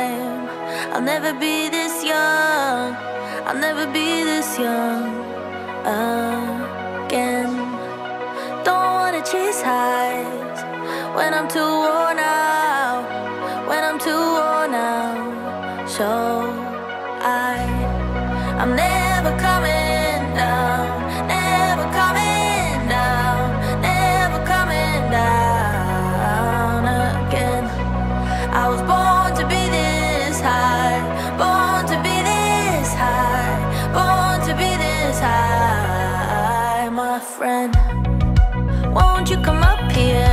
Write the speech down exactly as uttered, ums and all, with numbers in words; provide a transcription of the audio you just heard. time. I'll never be this young, I'll never be this young again. Don't wanna chase highs when I'm too worn out, when I'm too worn out. So I, I'm never coming down. Won't you come up here?